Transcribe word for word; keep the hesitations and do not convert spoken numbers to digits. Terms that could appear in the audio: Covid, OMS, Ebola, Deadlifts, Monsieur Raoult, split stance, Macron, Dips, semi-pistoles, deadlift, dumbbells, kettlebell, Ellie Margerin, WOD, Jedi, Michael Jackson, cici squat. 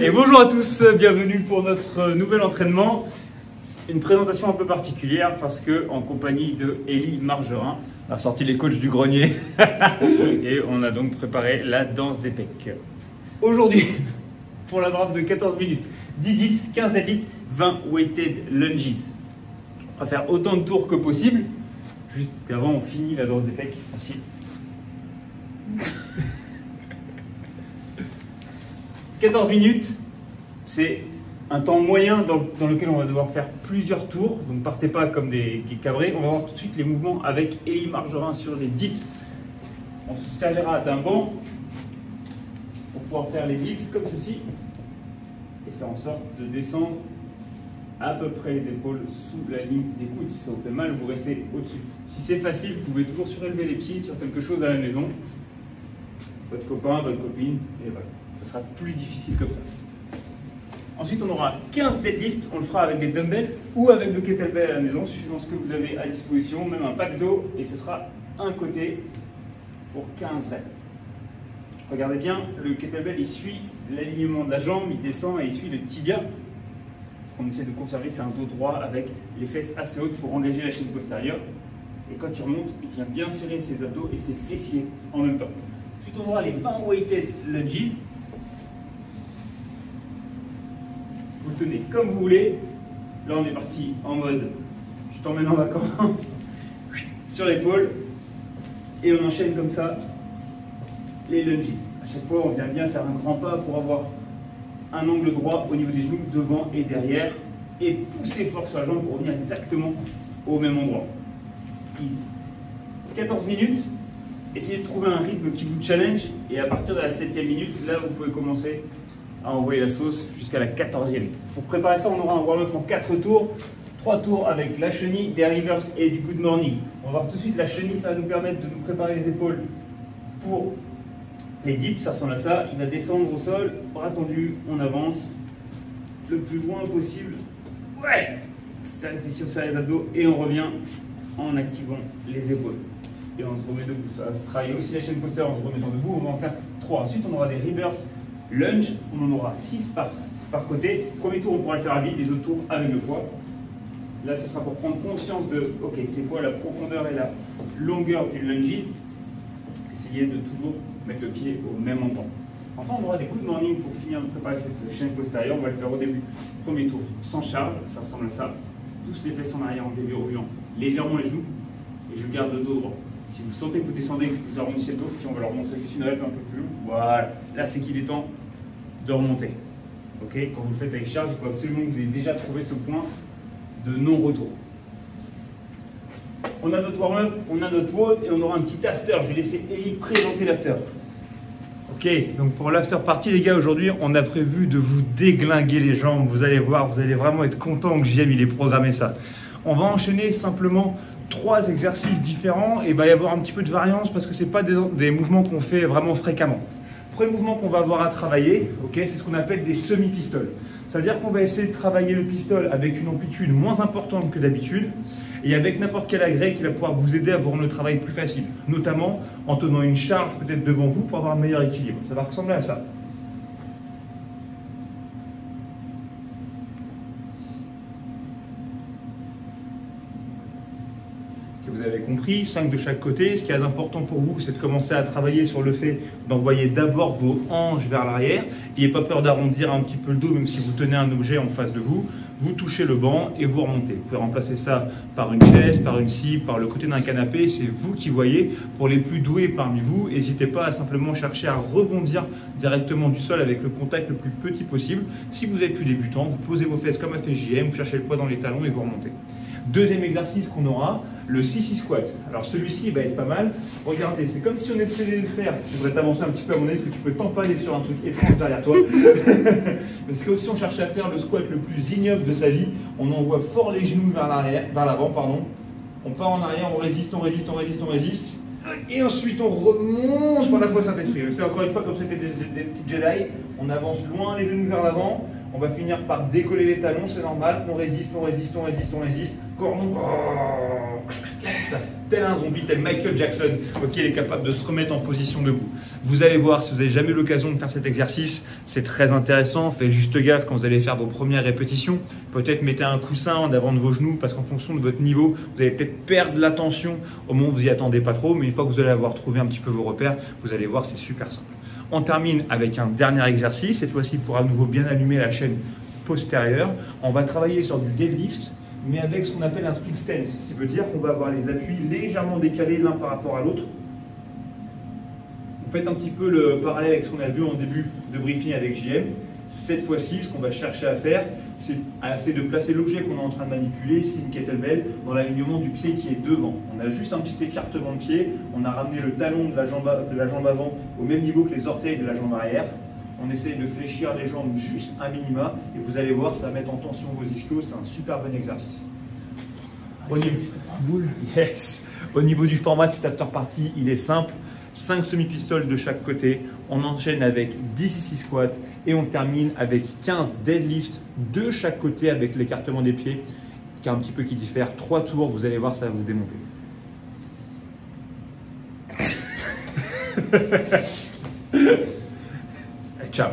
Et bonjour à tous, bienvenue pour notre nouvel entraînement. Une présentation un peu particulière parce que en compagnie de Ellie Margerin, on a sorti les coachs du grenier et on a donc préparé la danse des pecs. Aujourd'hui, pour la drape de quatorze minutes, dix dips, quinze deadlifts, vingt weighted lunges. On va faire autant de tours que possible. Juste qu'avant, on finit la danse des pecs. Merci. quatorze minutes, c'est un temps moyen dans, dans lequel on va devoir faire plusieurs tours. Donc partez pas comme des, des cabrés. On va voir tout de suite les mouvements avec Ellie Margerin sur les dips. On se servira d'un banc pour pouvoir faire les dips comme ceci et faire en sorte de descendre à peu près les épaules sous la ligne des coudes. Si ça vous fait mal, vous restez au-dessus. Si c'est facile, vous pouvez toujours surélever les pieds sur quelque chose à la maison. Votre copain, votre copine, et voilà. Ce sera plus difficile comme ça. Ensuite, on aura quinze deadlifts. On le fera avec des dumbbells ou avec le kettlebell à la maison, suivant ce que vous avez à disposition, même un pack d'eau. Et ce sera un côté pour quinze reps. Regardez bien, le kettlebell, il suit l'alignement de la jambe, il descend et il suit le tibia. Ce qu'on essaie de conserver, c'est un dos droit avec les fesses assez hautes pour engager la chaîne postérieure. Et quand il remonte, il vient bien serrer ses abdos et ses fessiers en même temps. Ensuite, on aura les vingt weighted lunges. Vous le tenez comme vous voulez. Là, on est parti en mode je t'emmène en vacances sur l'épaule. Et on enchaîne comme ça les lunges. À chaque fois, on vient bien faire un grand pas pour avoir un angle droit au niveau des genoux, devant et derrière, et pousser fort sur la jambe pour revenir exactement au même endroit. Easy. quatorze minutes, essayez de trouver un rythme qui vous challenge, et à partir de la septième minute, là vous pouvez commencer à envoyer la sauce jusqu'à la quatorzième. Pour préparer ça, on aura un warm-up en quatre tours, trois tours avec la chenille, des reverse et du good morning. On va voir tout de suite la chenille, ça va nous permettre de nous préparer les épaules pour les dips, ça ressemble à ça, il va descendre au sol, bras tendu, on avance le plus loin possible. Ouais, ça le fait sur ça les abdos et on revient en activant les épaules. Et on se remet debout, ça va travailler aussi la chaîne postérieure en se remettant debout, on va en faire trois. Ensuite on aura des reverse lunge, on en aura six par, par côté. Premier tour on pourra le faire à vide, les autres tours avec le poids. Là ce sera pour prendre conscience de, ok c'est quoi la profondeur et la longueur du lunge. Essayez de toujours mettre le pied au même endroit. Enfin, on aura des good morning pour finir de préparer cette chaîne postérieure. On va le faire au début. Premier tour sans charge, ça ressemble à ça. Je pousse les fesses en arrière en début roulant légèrement les genoux et je garde le dos droit. Si vous sentez que vous descendez, que vous arrondissez le dos, puis on va leur montrer juste une rep un peu plus longue. Voilà, là c'est qu'il est temps de remonter. Ok, quand vous le faites avec charge, il faut absolument que vous ayez déjà trouvé ce point de non-retour. On a notre warm-up, on a notre WOD et on aura un petit after. Je vais laisser Ellie présenter l'after. Ok, donc pour l'after party, les gars, aujourd'hui, on a prévu de vous déglinguer les jambes. Vous allez voir, vous allez vraiment être content que J M, il ait programmé ça. On va enchaîner simplement trois exercices différents et il va y avoir un petit peu de variance parce que ce n'est pas des, des mouvements qu'on fait vraiment fréquemment. Premier mouvement qu'on va avoir à travailler, okay, c'est ce qu'on appelle des semi-pistoles. C'est-à-dire qu'on va essayer de travailler le pistol avec une amplitude moins importante que d'habitude et avec n'importe quel agrès qui va pouvoir vous aider à vous rendre le travail plus facile, notamment en tenant une charge peut-être devant vous pour avoir un meilleur équilibre. Ça va ressembler à ça. Vous avez compris, cinq de chaque côté. Ce qui est important pour vous, c'est de commencer à travailler sur le fait d'envoyer d'abord vos hanches vers l'arrière. N'ayez pas peur d'arrondir un petit peu le dos, même si vous tenez un objet en face de vous. Vous touchez le banc et vous remontez. Vous pouvez remplacer ça par une chaise, par une scie, par le côté d'un canapé. C'est vous qui voyez. Pour les plus doués parmi vous, n'hésitez pas à simplement chercher à rebondir directement du sol avec le contact le plus petit possible. Si vous êtes plus débutant, vous posez vos fesses comme a fait J M, vous cherchez le poids dans les talons et vous remontez. Deuxième exercice qu'on aura, le cici squat. Alors celui-ci va être pas mal. Regardez, c'est comme si on essayait de le faire. Je voudrais t'avancer un petit peu à mon avis, parce que tu peux t'empaler sur un truc étrange derrière toi. Mais c'est comme si on cherchait à faire le squat le plus ignoble de sa vie. On envoie fort les genoux vers l'arrière, vers l'avant, pardon. On part en arrière, on résiste, on résiste, on résiste, on résiste. Et ensuite, on remonte par la foi Saint-Esprit. C'est encore une fois comme c'était des, des, des petits Jedi. On avance loin les genoux vers l'avant. On va finir par décoller les talons, c'est normal. On résiste, on résiste, on résiste, on résiste. Corps long. Tel un zombie, tel Michael Jackson. Ok, il est capable de se remettre en position debout. Vous allez voir, si vous n'avez jamais eu l'occasion de faire cet exercice, c'est très intéressant. Faites juste gaffe quand vous allez faire vos premières répétitions. Peut-être mettez un coussin en avant de vos genoux parce qu'en fonction de votre niveau, vous allez peut-être perdre la tension au moment où vous n'y attendez pas trop. Mais une fois que vous allez avoir trouvé un petit peu vos repères, vous allez voir, c'est super simple. On termine avec un dernier exercice. Cette fois-ci, pour à nouveau bien allumer la chaîne postérieure, on va travailler sur du deadlift, mais avec ce qu'on appelle un split stance, ce qui veut dire qu'on va avoir les appuis légèrement décalés l'un par rapport à l'autre. Vous faites un petit peu le parallèle avec ce qu'on a vu en début de briefing avec J M. Cette fois-ci, ce qu'on va chercher à faire, c'est de placer l'objet qu'on est en train de manipuler, ici une kettlebell, dans l'alignement du pied qui est devant. On a juste un petit écartement de pied, on a ramené le talon de la jambe, de la jambe avant au même niveau que les orteils de la jambe arrière. On essaye de fléchir les jambes juste un minima et vous allez voir, ça va mettre en tension vos ischios, c'est un super bon exercice. Au niveau, yes. Au niveau du format de cette after party, il est simple. cinq semi-pistoles de chaque côté, on enchaîne avec dix cici squats et on termine avec quinze deadlifts de chaque côté avec l'écartement des pieds qui a un petit peu qui diffère. trois tours, vous allez voir, ça va vous démonter. Ciao.